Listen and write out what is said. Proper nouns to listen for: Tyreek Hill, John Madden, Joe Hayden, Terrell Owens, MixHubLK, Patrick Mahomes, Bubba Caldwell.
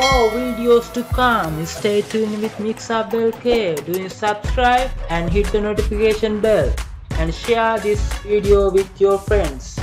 more videos to come. Stay tuned with MixHubLK. Do subscribe and hit the notification bell and share this video with your friends.